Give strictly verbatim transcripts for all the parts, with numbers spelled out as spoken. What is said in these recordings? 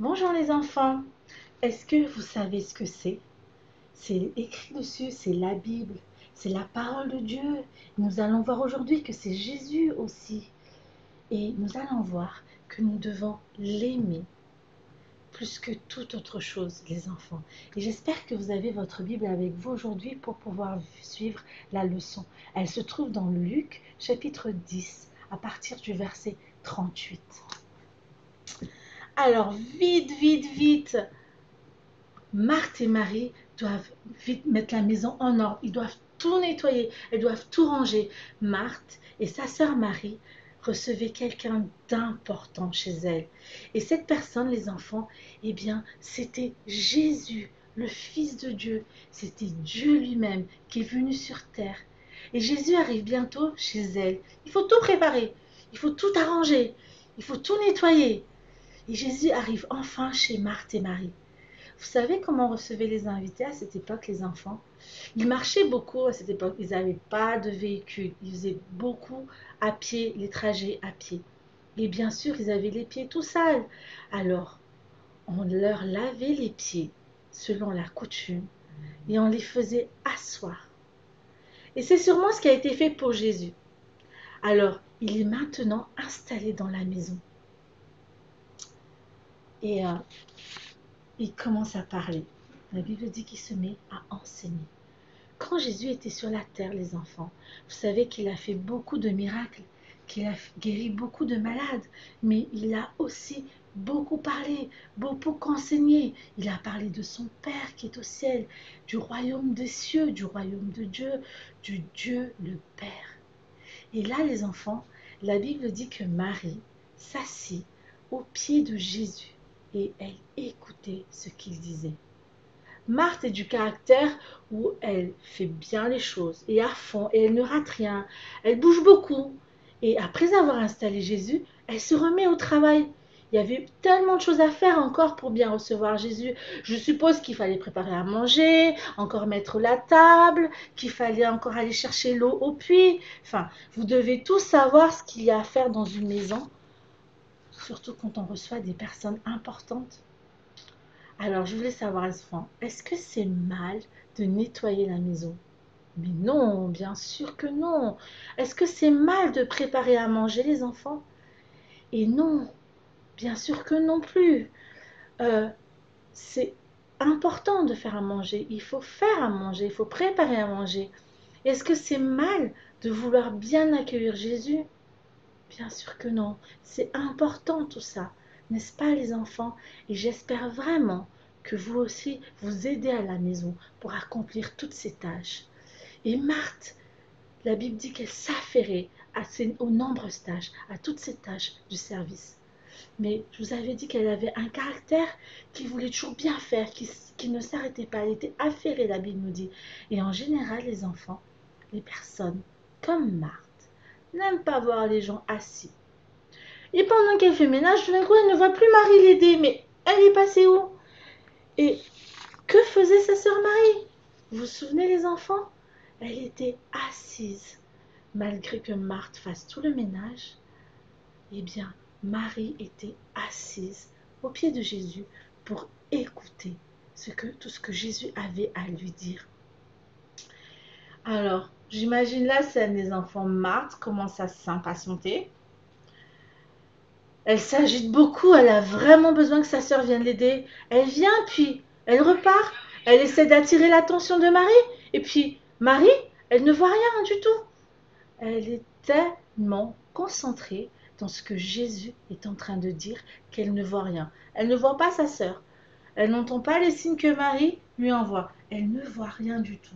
Bonjour les enfants, est-ce que vous savez ce que c'est? C'est écrit dessus, c'est la Bible, c'est la parole de Dieu. Nous allons voir aujourd'hui que c'est Jésus aussi. Et nous allons voir que nous devons l'aimer plus que toute autre chose, les enfants. Et j'espère que vous avez votre Bible avec vous aujourd'hui pour pouvoir suivre la leçon. Elle se trouve dans Luc, chapitre dix, à partir du verset trente-huit. Alors, vite, vite, vite, Marthe et Marie doivent vite mettre la maison en ordre. Ils doivent tout nettoyer, elles doivent tout ranger. Marthe et sa sœur Marie recevaient quelqu'un d'important chez elles. Et cette personne, les enfants, eh bien, c'était Jésus, le Fils de Dieu. C'était Dieu lui-même qui est venu sur terre. Et Jésus arrive bientôt chez elle. Il faut tout préparer, il faut tout arranger, il faut tout nettoyer. Et Jésus arrive enfin chez Marthe et Marie. Vous savez comment on recevait les invités à cette époque, les enfants? Ils marchaient beaucoup à cette époque. Ils n'avaient pas de véhicule. Ils faisaient beaucoup à pied, les trajets à pied. Et bien sûr, ils avaient les pieds tout sales. Alors, on leur lavait les pieds, selon la coutume, et on les faisait asseoir. Et c'est sûrement ce qui a été fait pour Jésus. Alors, il est maintenant installé dans la maison. Et euh, il commence à parler. La Bible dit qu'il se met à enseigner. Quand Jésus était sur la terre, les enfants, vous savez qu'il a fait beaucoup de miracles, qu'il a guéri beaucoup de malades, mais il a aussi beaucoup parlé, beaucoup enseigné. Il a parlé de son Père qui est au ciel, du royaume des cieux, du royaume de Dieu, du Dieu le Père. Et là, les enfants, la Bible dit que Marie s'assit au pied de Jésus. Et elle écoutait ce qu'il disait. Marthe est du caractère où elle fait bien les choses et à fond, et elle ne rate rien. Elle bouge beaucoup. Et après avoir installé Jésus, elle se remet au travail. Il y avait tellement de choses à faire encore pour bien recevoir Jésus. Je suppose qu'il fallait préparer à manger, encore mettre la table, qu'il fallait encore aller chercher l'eau au puits. Enfin, vous devez tous savoir ce qu'il y a à faire dans une maison. Surtout quand on reçoit des personnes importantes. Alors, je voulais savoir, est-ce que c'est mal de nettoyer la maison? Mais non, bien sûr que non. Est-ce que c'est mal de préparer à manger, les enfants? Et non, bien sûr que non plus. Euh, c'est important de faire à manger. Il faut faire à manger, il faut préparer à manger. Est-ce que c'est mal de vouloir bien accueillir Jésus? Bien sûr que non, c'est important tout ça, n'est-ce pas les enfants? Et j'espère vraiment que vous aussi vous aidez à la maison pour accomplir toutes ces tâches. Et Marthe, la Bible dit qu'elle s'affairait aux nombreuses tâches, à toutes ces tâches du service. Mais je vous avais dit qu'elle avait un caractère qui voulait toujours bien faire, qui, qui ne s'arrêtait pas, elle était affairée, la Bible nous dit. Et en général les enfants, les personnes comme Marthe, n'aime pas voir les gens assis. Et pendant qu'elle fait ménage, tout d'un coup, elle ne voit plus Marie l'aider. Mais elle est passée où? Et que faisait sa sœur Marie? Vous vous souvenez les enfants? Elle était assise. Malgré que Marthe fasse tout le ménage, eh bien, Marie était assise au pied de Jésus pour écouter ce que, tout ce que Jésus avait à lui dire. Alors, j'imagine la scène des enfants. Marthe commence à s'impatienter. Elle s'agite beaucoup, elle a vraiment besoin que sa sœur vienne l'aider. Elle vient, puis elle repart. Elle essaie d'attirer l'attention de Marie. Et puis, Marie, elle ne voit rien du tout. Elle est tellement concentrée dans ce que Jésus est en train de dire qu'elle ne voit rien. Elle ne voit pas sa sœur. Elle n'entend pas les signes que Marie lui envoie. Elle ne voit rien du tout.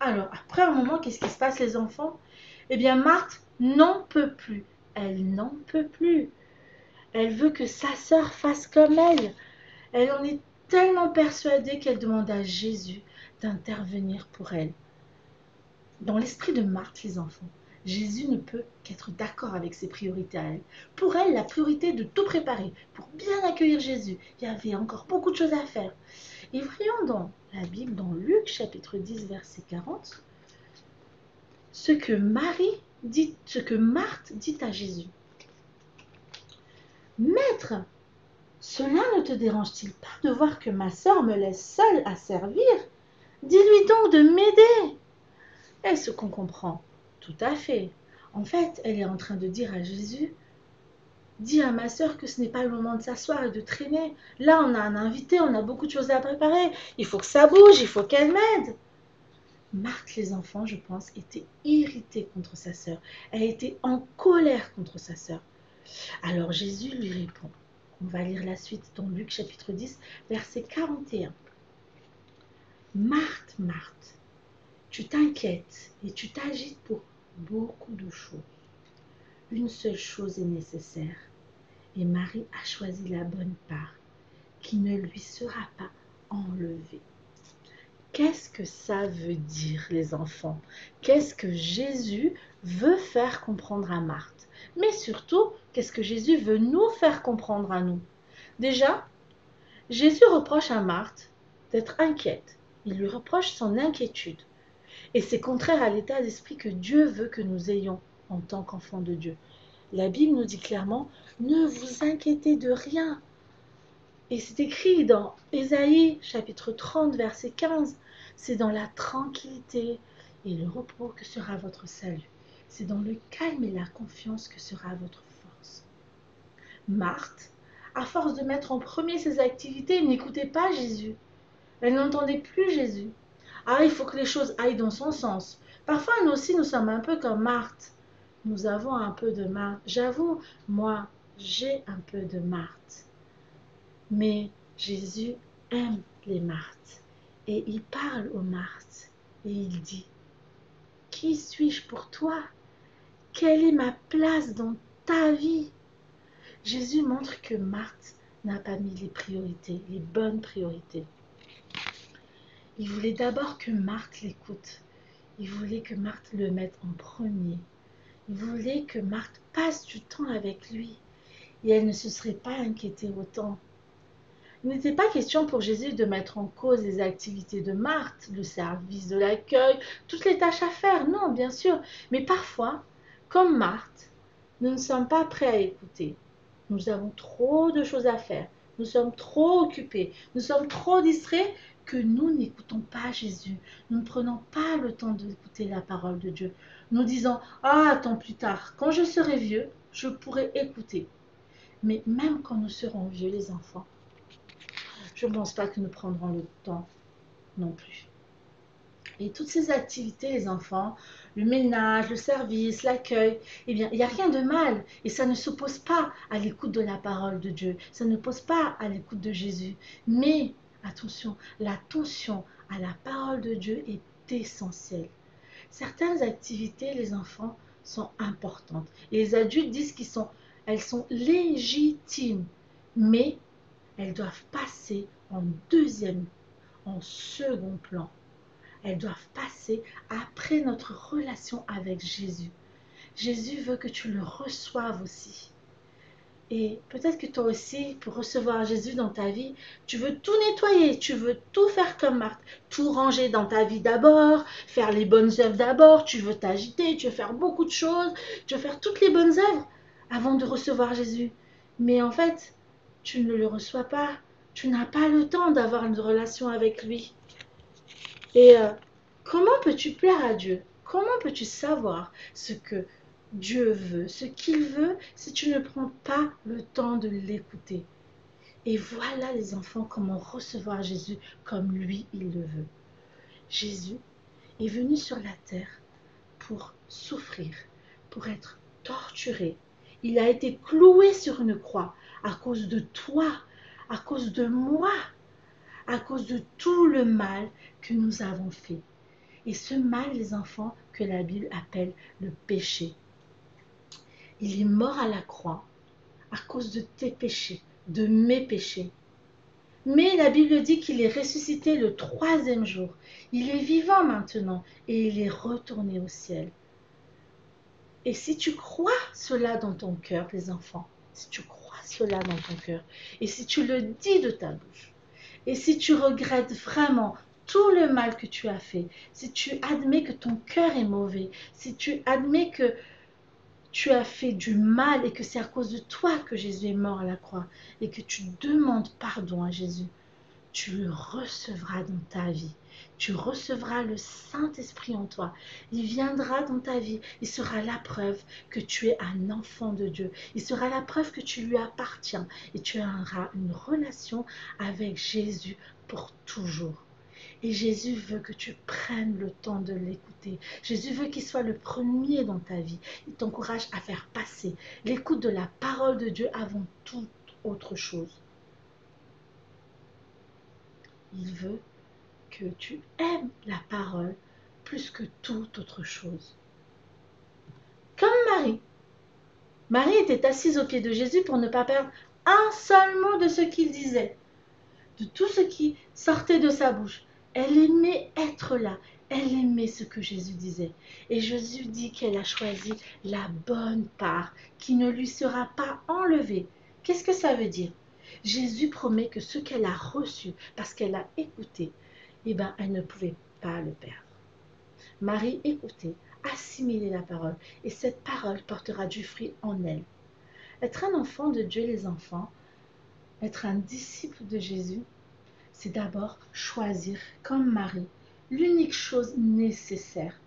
Alors, après un moment, qu'est-ce qui se passe les enfants? Eh bien, Marthe n'en peut plus. Elle n'en peut plus. Elle veut que sa sœur fasse comme elle. Elle en est tellement persuadée qu'elle demande à Jésus d'intervenir pour elle. Dans l'esprit de Marthe, les enfants, Jésus ne peut qu'être d'accord avec ses priorités à elle. Pour elle, la priorité est de tout préparer pour bien accueillir Jésus. Il y avait encore beaucoup de choses à faire. Et voyons dans la Bible, dans Luc, chapitre dix, verset quarante, ce que Marie dit, ce que Marthe dit à Jésus. « Maître, Cela ne te dérange-t-il pas de voir que ma sœur me laisse seule à servir? Dis-lui donc de m'aider. » Est-ce qu'on comprend? Tout à fait. En fait, elle est en train de dire à Jésus, « Dis à ma sœur que ce n'est pas le moment de s'asseoir et de traîner. Là, on a un invité, on a beaucoup de choses à préparer. Il faut que ça bouge, il faut qu'elle m'aide. » Marthe, les enfants, je pense, était irritée contre sa sœur. Elle était en colère contre sa sœur. Alors Jésus lui répond. On va lire la suite dans Luc chapitre dix, verset quarante et un. « Marthe, Marthe, tu t'inquiètes et tu t'agites pour beaucoup de choses. Une seule chose est nécessaire, et Marie a choisi la bonne part, qui ne lui sera pas enlevée. » Qu'est-ce que ça veut dire, les enfants? Qu'est-ce que Jésus veut faire comprendre à Marthe? Mais surtout, qu'est-ce que Jésus veut nous faire comprendre à nous? Déjà, Jésus reproche à Marthe d'être inquiète. Il lui reproche son inquiétude. Et c'est contraire à l'état d'esprit que Dieu veut que nous ayons en tant qu'enfants de Dieu. La Bible nous dit clairement, ne vous inquiétez de rien. Et c'est écrit dans Ésaïe, chapitre trente, verset quinze. C'est dans la tranquillité et le repos que sera votre salut. C'est dans le calme et la confiance que sera votre force. Marthe, à force de mettre en premier ses activités, n'écoutait pas Jésus. Elle n'entendait plus Jésus. Ah, il faut que les choses aillent dans son sens. Parfois, nous aussi, nous sommes un peu comme Marthe. Nous avons un peu de Marthe. J'avoue, moi, j'ai un peu de Marthe. Mais Jésus aime les Marthes et il parle aux Marthes et il dit « Qui suis-je pour toi? Quelle est ma place dans ta vie ?» Jésus montre que Marthe n'a pas mis les priorités, les bonnes priorités. Il voulait d'abord que Marthe l'écoute. Il voulait que Marthe le mette en premier. Il voulait que Marthe passe du temps avec lui et elle ne se serait pas inquiétée autant. Il n'était pas question pour Jésus de mettre en cause les activités de Marthe, le service de l'accueil, toutes les tâches à faire, non, bien sûr. Mais parfois, comme Marthe, nous ne sommes pas prêts à écouter. Nous avons trop de choses à faire, nous sommes trop occupés, nous sommes trop distraits que nous n'écoutons pas Jésus. Nous ne prenons pas le temps d'écouter la parole de Dieu. Nous disons, « Ah, attends plus tard, quand je serai vieux, je pourrai écouter. » Mais même quand nous serons vieux, les enfants, je ne pense pas que nous prendrons le temps non plus. Et toutes ces activités, les enfants, le ménage, le service, l'accueil, eh bien, il n'y a rien de mal. Et ça ne s'oppose pas à l'écoute de la parole de Dieu. Ça ne s'oppose pas à l'écoute de Jésus. Mais, attention, l'attention à la parole de Dieu est essentielle. Certaines activités, les enfants, sont importantes. Et les adultes disent qu'elles sont, elles sont légitimes. Mais, elles doivent passer en deuxième, en second plan. Elles doivent passer après notre relation avec Jésus. Jésus veut que tu le reçoives aussi. Et peut-être que toi aussi, pour recevoir Jésus dans ta vie, tu veux tout nettoyer, tu veux tout faire comme Marthe, tout ranger dans ta vie d'abord, faire les bonnes œuvres d'abord, tu veux t'agiter, tu veux faire beaucoup de choses, tu veux faire toutes les bonnes œuvres avant de recevoir Jésus. Mais en fait, tu ne le reçois pas, tu n'as pas le temps d'avoir une relation avec lui. Et euh, comment peux-tu plaire à Dieu? Comment peux-tu savoir ce que Dieu veut, ce qu'il veut, si tu ne prends pas le temps de l'écouter? Et voilà, les enfants, comment recevoir Jésus comme lui, il le veut. Jésus est venu sur la terre pour souffrir, pour être torturé. Il a été cloué sur une croix. À cause de toi, à cause de moi, à cause de tout le mal que nous avons fait. Et ce mal, les enfants, que la Bible appelle le péché. Il est mort à la croix à cause de tes péchés, de mes péchés. Mais la Bible dit qu'il est ressuscité le troisième jour. Il est vivant maintenant et il est retourné au ciel. Et si tu crois cela dans ton cœur, les enfants, si tu crois cela dans ton cœur, et si tu le dis de ta bouche, et si tu regrettes vraiment tout le mal que tu as fait, si tu admets que ton cœur est mauvais, si tu admets que tu as fait du mal et que c'est à cause de toi que Jésus est mort à la croix et que tu demandes pardon à Jésus, tu le recevras dans ta vie. Tu recevras le Saint-Esprit en toi. Il viendra dans ta vie. Il sera la preuve que tu es un enfant de Dieu. Il sera la preuve que tu lui appartiens. Et tu auras une relation avec Jésus pour toujours. Et Jésus veut que tu prennes le temps de l'écouter. Jésus veut qu'il soit le premier dans ta vie. Il t'encourage à faire passer l'écoute de la parole de Dieu avant toute autre chose. Il veut que tu aimes la parole plus que toute autre chose. Comme Marie. Marie était assise aux pieds de Jésus pour ne pas perdre un seul mot de ce qu'il disait, de tout ce qui sortait de sa bouche. Elle aimait être là, elle aimait ce que Jésus disait. Et Jésus dit qu'elle a choisi la bonne part, qui ne lui sera pas enlevée. Qu'est-ce que ça veut dire? Jésus promet que ce qu'elle a reçu, parce qu'elle a écouté, eh bien, elle ne pouvait pas le perdre. Marie écoutait, assimilait la parole, et cette parole portera du fruit en elle. Être un enfant de Dieu, les enfants, être un disciple de Jésus, c'est d'abord choisir, comme Marie, l'unique chose nécessaire.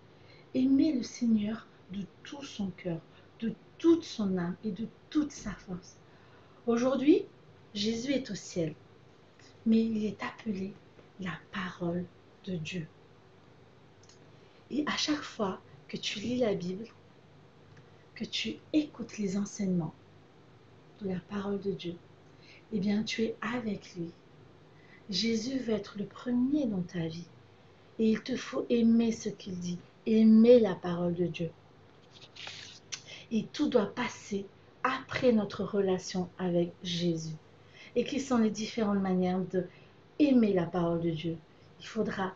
Aimer le Seigneur de tout son cœur, de toute son âme et de toute sa force. Aujourd'hui, Jésus est au ciel, mais il est appelé la parole de Dieu. Et à chaque fois que tu lis la Bible, que tu écoutes les enseignements de la parole de Dieu, eh bien tu es avec lui. Jésus veut être le premier dans ta vie. Et il te faut aimer ce qu'il dit, aimer la parole de Dieu. Et tout doit passer après notre relation avec Jésus. Et quelles sont les différentes manières de aimer la parole de Dieu? Il faudra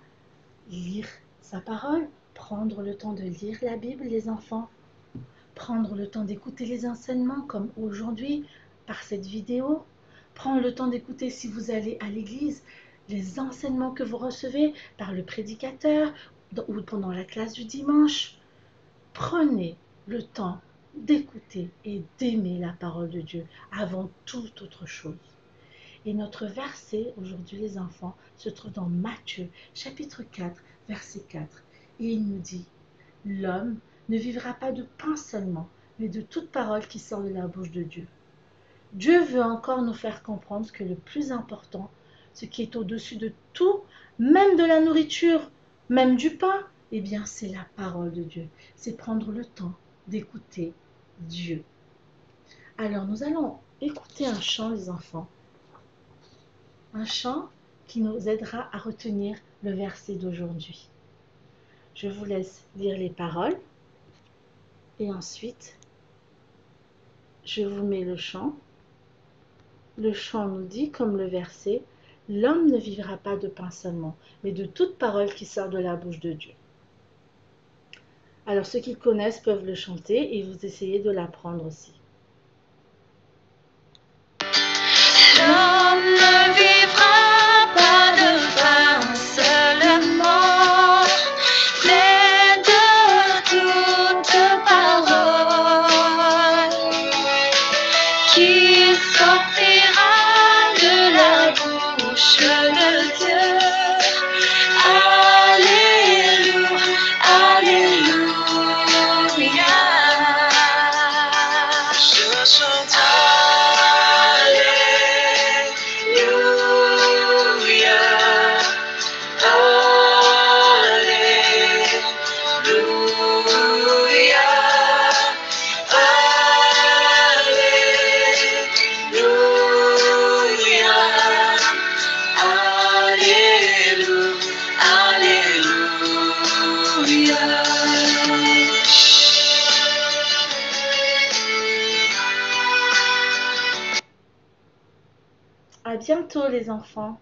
lire sa parole, prendre le temps de lire la Bible, les enfants, prendre le temps d'écouter les enseignements comme aujourd'hui par cette vidéo, prendre le temps d'écouter si vous allez à l'église, les enseignements que vous recevez par le prédicateur ou pendant la classe du dimanche. Prenez le temps d'écouter et d'aimer la parole de Dieu avant toute autre chose. Et notre verset, aujourd'hui les enfants, se trouve dans Matthieu, chapitre quatre, verset quatre. Et il nous dit, « L'homme ne vivra pas de pain seulement, mais de toute parole qui sort de la bouche de Dieu. » Dieu veut encore nous faire comprendre que le plus important, ce qui est au-dessus de tout, même de la nourriture, même du pain, eh bien c'est la parole de Dieu. C'est prendre le temps d'écouter Dieu. Alors nous allons écouter un chant, les enfants. Un chant qui nous aidera à retenir le verset d'aujourd'hui. Je vous laisse lire les paroles et ensuite je vous mets le chant. Le chant nous dit, comme le verset, « L'homme ne vivra pas de pain seulement, mais de toute parole qui sort de la bouche de Dieu. » Alors ceux qui connaissent peuvent le chanter et vous essayez de l'apprendre aussi. À bientôt les enfants.